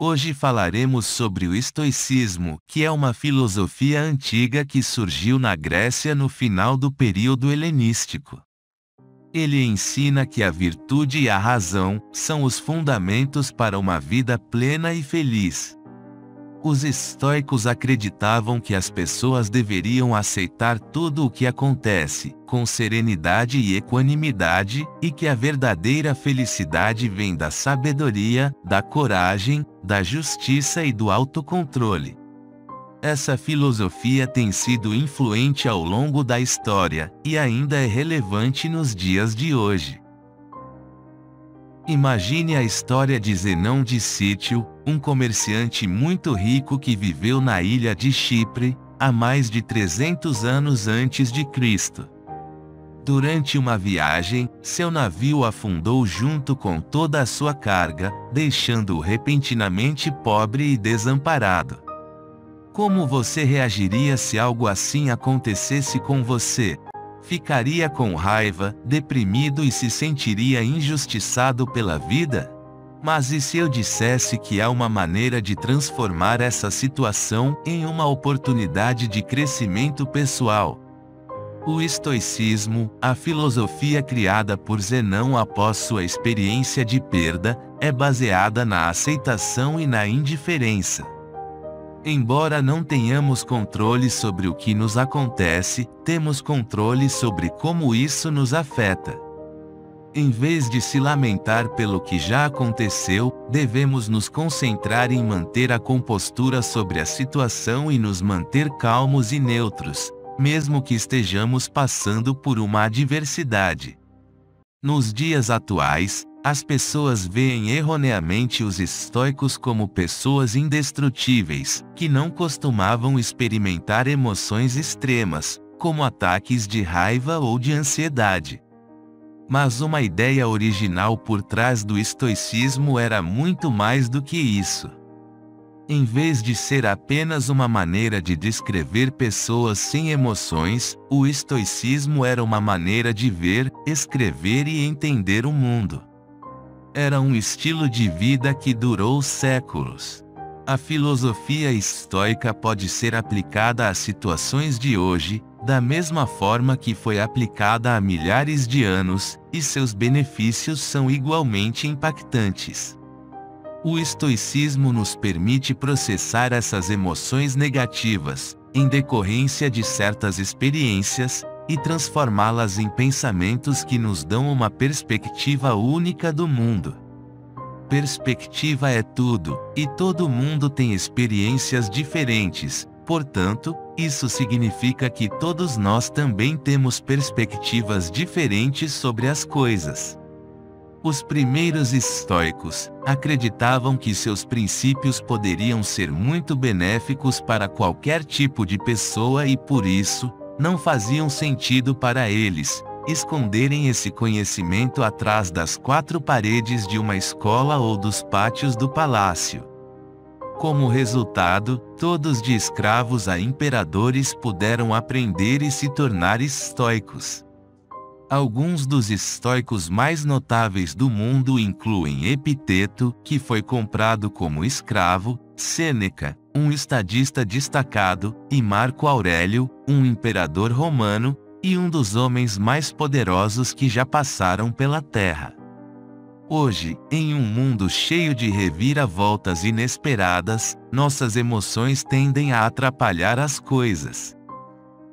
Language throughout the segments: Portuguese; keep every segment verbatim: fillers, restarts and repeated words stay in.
Hoje falaremos sobre o estoicismo, que é uma filosofia antiga que surgiu na Grécia no final do período helenístico. Ele ensina que a virtude e a razão são os fundamentos para uma vida plena e feliz. Os estoicos acreditavam que as pessoas deveriam aceitar tudo o que acontece, com serenidade e equanimidade, e que a verdadeira felicidade vem da sabedoria, da coragem, da justiça e do autocontrole. Essa filosofia tem sido influente ao longo da história, e ainda é relevante nos dias de hoje. Imagine a história de Zenão de Cítio, um comerciante muito rico que viveu na ilha de Chipre, há mais de trezentos anos antes de Cristo. Durante uma viagem, seu navio afundou junto com toda a sua carga, deixando-o repentinamente pobre e desamparado. Como você reagiria se algo assim acontecesse com você? Ficaria com raiva, deprimido e se sentiria injustiçado pela vida? Mas e se eu dissesse que há uma maneira de transformar essa situação em uma oportunidade de crescimento pessoal? O estoicismo, a filosofia criada por Zenão após sua experiência de perda, é baseada na aceitação e na indiferença. Embora não tenhamos controle sobre o que nos acontece, temos controle sobre como isso nos afeta. Em vez de se lamentar pelo que já aconteceu, devemos nos concentrar em manter a compostura sobre a situação e nos manter calmos e neutros, mesmo que estejamos passando por uma adversidade. Nos dias atuais, as pessoas veem erroneamente os estoicos como pessoas indestrutíveis, que não costumavam experimentar emoções extremas, como ataques de raiva ou de ansiedade. Mas uma ideia original por trás do estoicismo era muito mais do que isso. Em vez de ser apenas uma maneira de descrever pessoas sem emoções, o estoicismo era uma maneira de ver, escrever e entender o mundo. Era um estilo de vida que durou séculos. A filosofia estoica pode ser aplicada às situações de hoje, da mesma forma que foi aplicada há milhares de anos, e seus benefícios são igualmente impactantes. O estoicismo nos permite processar essas emoções negativas, em decorrência de certas experiências, e transformá-las em pensamentos que nos dão uma perspectiva única do mundo. Perspectiva é tudo, e todo mundo tem experiências diferentes, portanto, isso significa que todos nós também temos perspectivas diferentes sobre as coisas. Os primeiros estoicos acreditavam que seus princípios poderiam ser muito benéficos para qualquer tipo de pessoa e por isso, não faziam sentido para eles esconderem esse conhecimento atrás das quatro paredes de uma escola ou dos pátios do palácio. Como resultado, todos de escravos a imperadores puderam aprender e se tornar estoicos. Alguns dos estoicos mais notáveis do mundo incluem Epicteto, que foi comprado como escravo, Sêneca, um estadista destacado, e Marco Aurélio, um imperador romano, e um dos homens mais poderosos que já passaram pela Terra. Hoje, em um mundo cheio de reviravoltas inesperadas, nossas emoções tendem a atrapalhar as coisas.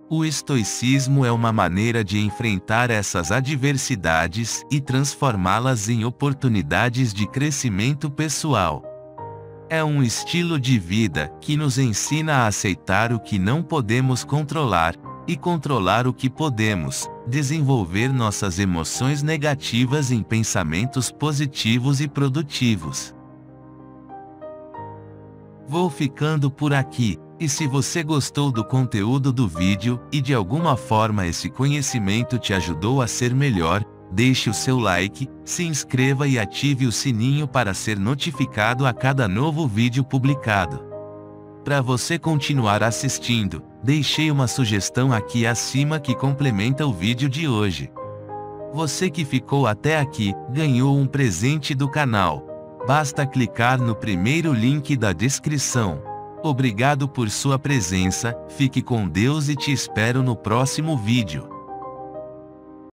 O estoicismo é uma maneira de enfrentar essas adversidades e transformá-las em oportunidades de crescimento pessoal. É um estilo de vida que nos ensina a aceitar o que não podemos controlar, e controlar o que podemos, desenvolver nossas emoções negativas em pensamentos positivos e produtivos. Vou ficando por aqui, e se você gostou do conteúdo do vídeo, e de alguma forma esse conhecimento te ajudou a ser melhor, deixe o seu like, se inscreva e ative o sininho para ser notificado a cada novo vídeo publicado. Para você continuar assistindo, deixei uma sugestão aqui acima que complementa o vídeo de hoje. Você que ficou até aqui, ganhou um presente do canal. Basta clicar no primeiro link da descrição. Obrigado por sua presença, fique com Deus e te espero no próximo vídeo.